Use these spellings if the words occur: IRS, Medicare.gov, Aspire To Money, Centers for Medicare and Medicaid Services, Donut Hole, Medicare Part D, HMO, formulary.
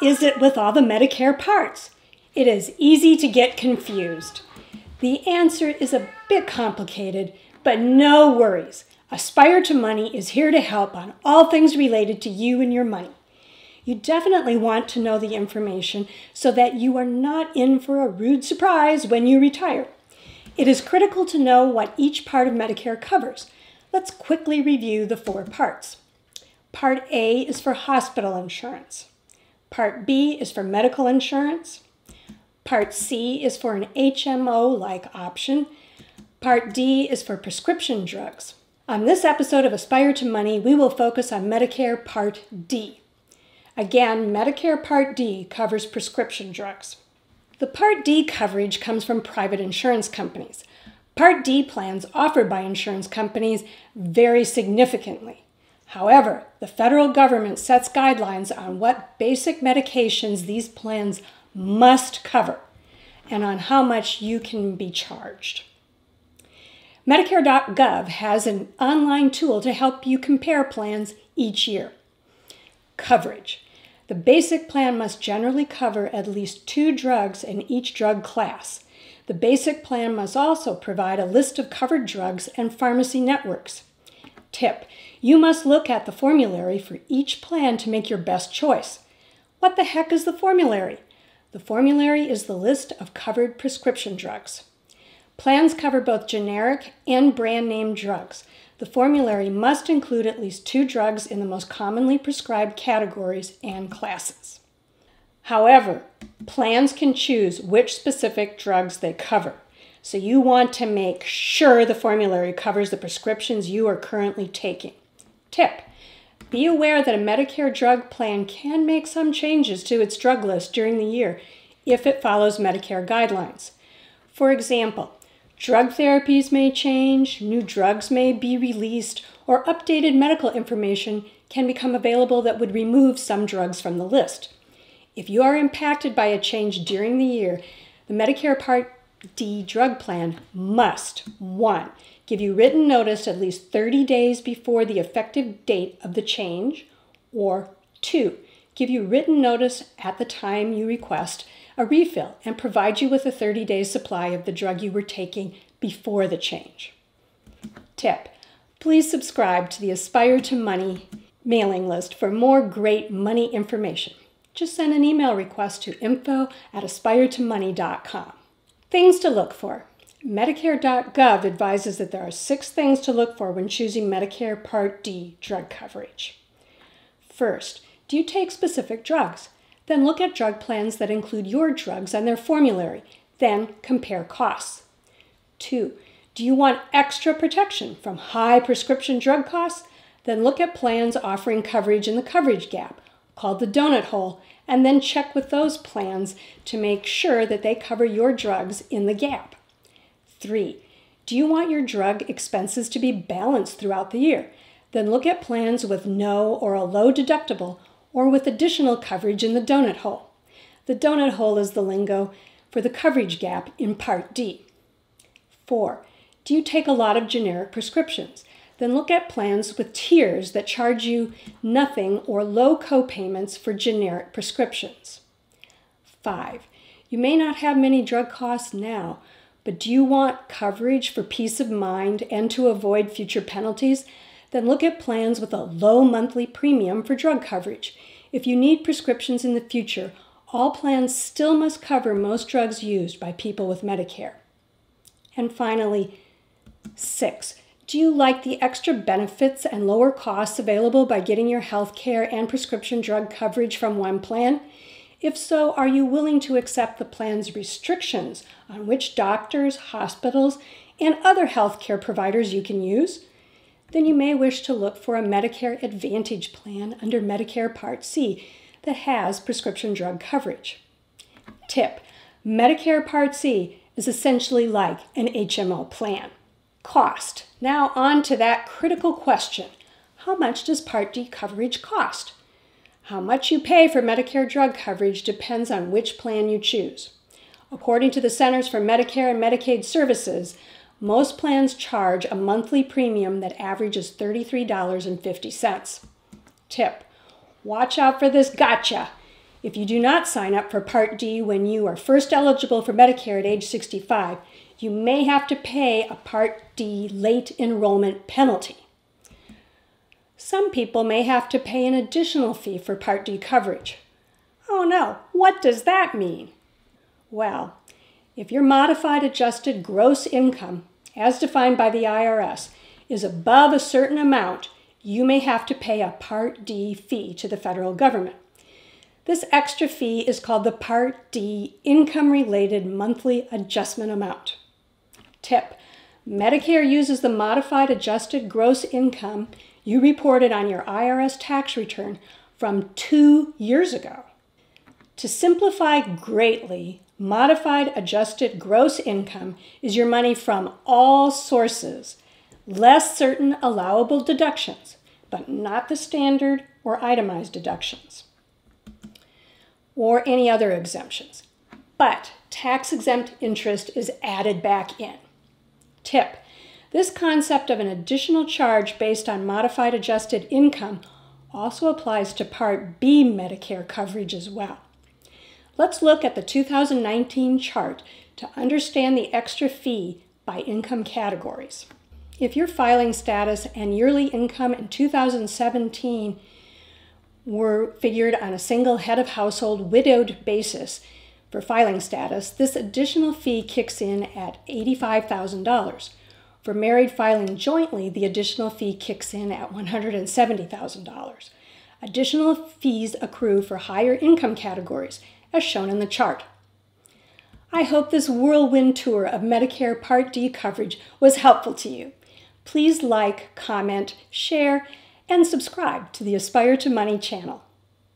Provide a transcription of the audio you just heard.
is it with all the Medicare parts? It is easy to get confused. The answer is a bit complicated, but no worries. Aspire to Money is here to help on all things related to you and your money. You definitely want to know the information so that you are not in for a rude surprise when you retire. It is critical to know what each part of Medicare covers. Let's quickly review the four parts. Part A is for hospital insurance. Part B is for medical insurance. Part C is for an HMO-like option. Part D is for prescription drugs. On this episode of Aspire to Money, we will focus on Medicare Part D. Again, Medicare Part D covers prescription drugs. The Part D coverage comes from private insurance companies. Part D plans offered by insurance companies vary significantly. However, the federal government sets guidelines on what basic medications these plans must cover and on how much you can be charged. Medicare.gov has an online tool to help you compare plans each year. Coverage. The basic plan must generally cover at least 2 drugs in each drug class. The basic plan must also provide a list of covered drugs and pharmacy networks. Tip: you must look at the formulary for each plan to make your best choice. What the heck is the formulary? The formulary is the list of covered prescription drugs. Plans cover both generic and brand name drugs. The formulary must include at least 2 drugs in the most commonly prescribed categories and classes. However, plans can choose which specific drugs they cover, so you want to make sure the formulary covers the prescriptions you are currently taking. Tip: be aware that a Medicare drug plan can make some changes to its drug list during the year if it follows Medicare guidelines. For example, drug therapies may change, new drugs may be released, or updated medical information can become available that would remove some drugs from the list. If you are impacted by a change during the year, the Medicare Part D drug plan must 1. Give you written notice at least 30 days before the effective date of the change, or 2. Give you written notice at the time you request a refill and provide you with a 30-day supply of the drug you were taking before the change. Tip: please subscribe to the Aspire to Money mailing list for more great money information. Just send an email request to info@aspiretomoney.com. Things to look for. Medicare.gov advises that there are 6 things to look for when choosing Medicare Part D drug coverage. First, do you take specific drugs? Then look at drug plans that include your drugs on their formulary. Then compare costs. 2. Do you want extra protection from high prescription drug costs? Then look at plans offering coverage in the coverage gap, called the donut hole, and then check with those plans to make sure that they cover your drugs in the gap. 3. Do you want your drug expenses to be balanced throughout the year? Then look at plans with no or a low deductible or with additional coverage in the donut hole. The donut hole is the lingo for the coverage gap in Part D. 4. Do you take a lot of generic prescriptions? Then look at plans with tiers that charge you nothing or low co-payments for generic prescriptions. 5. You may not have many drug costs now, but do you want coverage for peace of mind and to avoid future penalties? Then look at plans with a low monthly premium for drug coverage. If you need prescriptions in the future, all plans still must cover most drugs used by people with Medicare. And finally, 6. Do you like the extra benefits and lower costs available by getting your health care and prescription drug coverage from one plan? If so, are you willing to accept the plan's restrictions on which doctors, hospitals, and other health care providers you can use? Then you may wish to look for a Medicare Advantage plan under Medicare Part C that has prescription drug coverage. Tip: Medicare Part C is essentially like an HMO plan. Cost. Now on to that critical question. How much does Part D coverage cost? How much you pay for Medicare drug coverage depends on which plan you choose. According to the Centers for Medicare and Medicaid Services, most plans charge a monthly premium that averages $33.50. Tip: watch out for this gotcha. If you do not sign up for Part D when you are first eligible for Medicare at age 65, you may have to pay a Part D late enrollment penalty. Some people may have to pay an additional fee for Part D coverage. Oh no, what does that mean? Well, if your modified adjusted gross income, as defined by the IRS, is above a certain amount, you may have to pay a Part D fee to the federal government. This extra fee is called the Part D income-related monthly adjustment amount. Tip: Medicare uses the modified adjusted gross income you reported on your IRS tax return from 2 years ago. To simplify greatly, modified adjusted gross income is your money from all sources, less certain allowable deductions, but not the standard or itemized deductions or any other exemptions. But tax-exempt interest is added back in. Tip: This concept of an additional charge based on modified adjusted income also applies to Part B Medicare coverage as well. Let's look at the 2019 chart to understand the extra fee by income categories. If your filing status and yearly income in 2017 were figured on a single head of household widowed basis for filing status, this additional fee kicks in at $85,000. For married filing jointly, the additional fee kicks in at $170,000. Additional fees accrue for higher income categories, as shown in the chart. I hope this whirlwind tour of Medicare Part D coverage was helpful to you. Please like, comment, share, and subscribe to the Aspire to Money channel.